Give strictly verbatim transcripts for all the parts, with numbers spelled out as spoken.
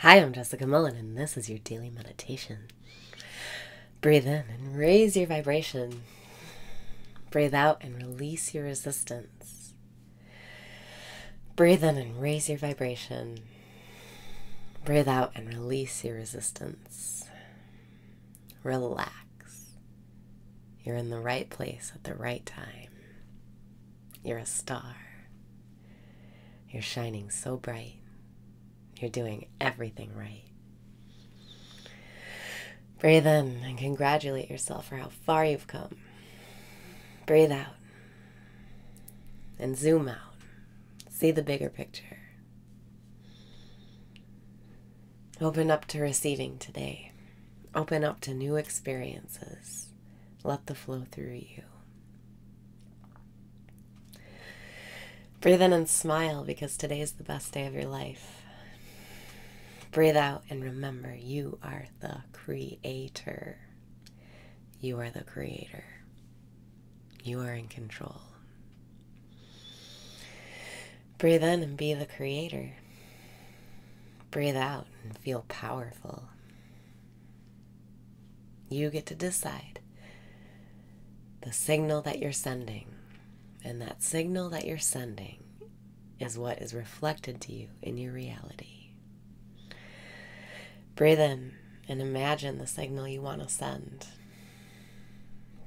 Hi, I'm Jessica Mullen, and this is your daily meditation. Breathe in and raise your vibration. Breathe out and release your resistance. Breathe in and raise your vibration. Breathe out and release your resistance. Relax. You're in the right place at the right time. You're a star. You're shining so bright. You're doing everything right. Breathe in and congratulate yourself for how far you've come. Breathe out and zoom out. See the bigger picture. Open up to receiving today. Open up to new experiences. Let the flow through you. Breathe in and smile because today is the best day of your life. Breathe out and remember, you are the creator. You are the creator. You are in control. Breathe in and be the creator. Breathe out and feel powerful. You get to decide the signal that you're sending, and that signal that you're sending is what is reflected to you in your reality. Breathe in and imagine the signal you want to send.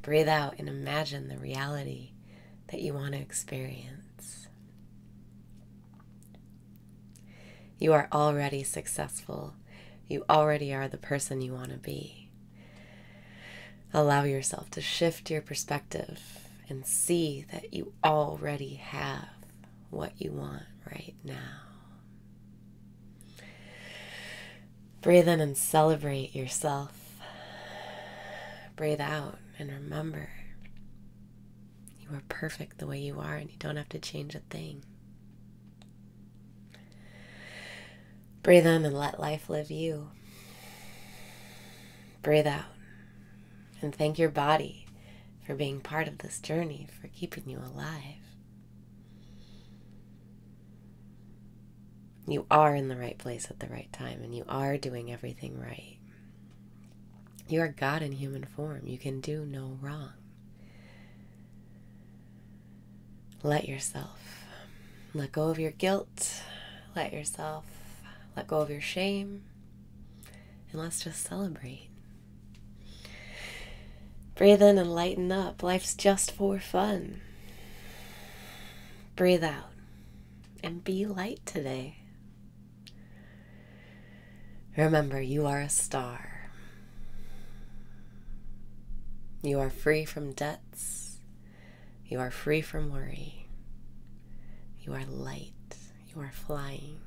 Breathe out and imagine the reality that you want to experience. You are already successful. You already are the person you want to be. Allow yourself to shift your perspective and see that you already have what you want right now. Breathe in and celebrate yourself. Breathe out and remember, you are perfect the way you are and you don't have to change a thing. Breathe in and let life live you. Breathe out and thank your body for being part of this journey, for keeping you alive. You are in the right place at the right time, and you are doing everything right. You are God in human form. You can do no wrong. Let yourself let go of your guilt. Let yourself let go of your shame. And let's just celebrate. Breathe in and lighten up. Life's just for fun. Breathe out and be light today. Remember, you are a star. You are free from debts. You are free from worry. You are light. You are flying.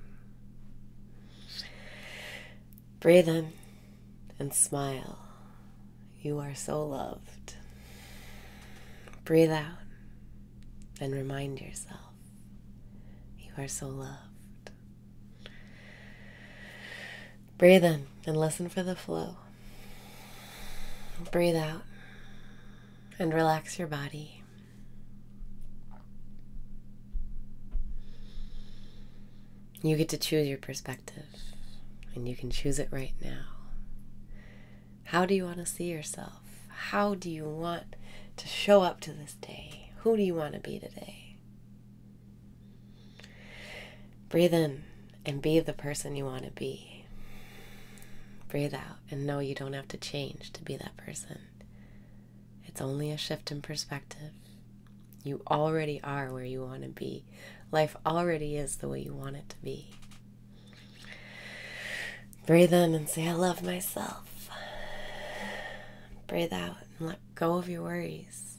Breathe in and smile. You are so loved. Breathe out and remind yourself, you are so loved. Breathe in and listen for the flow. Breathe out and relax your body. You get to choose your perspective, and you can choose it right now. How do you want to see yourself? How do you want to show up to this day? Who do you want to be today? Breathe in and be the person you want to be. Breathe out and know you don't have to change to be that person. It's only a shift in perspective. You already are where you want to be. Life already is the way you want it to be. Breathe in and say, I love myself. Breathe out and let go of your worries.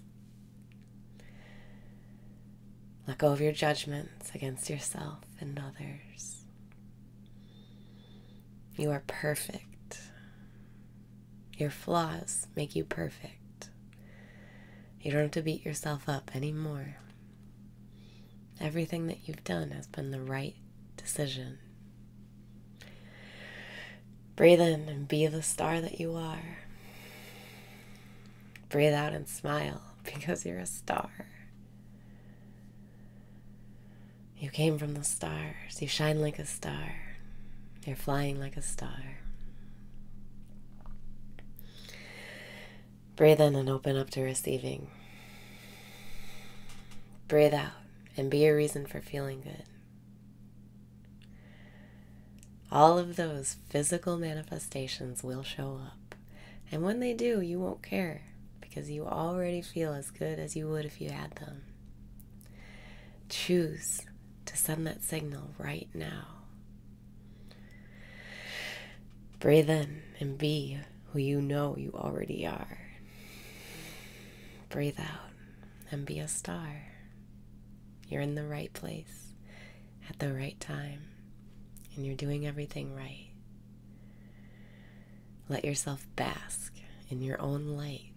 Let go of your judgments against yourself and others. You are perfect. Your flaws make you perfect. You don't have to beat yourself up anymore. Everything that you've done has been the right decision. Breathe in and be the star that you are. Breathe out and smile because you're a star. You came from the stars. You shine like a star. They're flying like a star. Breathe in and open up to receiving. Breathe out and be a reason for feeling good. All of those physical manifestations will show up. And when they do, you won't care because you already feel as good as you would if you had them. Choose to send that signal right now. Breathe in and be who you know you already are. Breathe out and be a star. You're in the right place at the right time, and you're doing everything right. Let yourself bask in your own light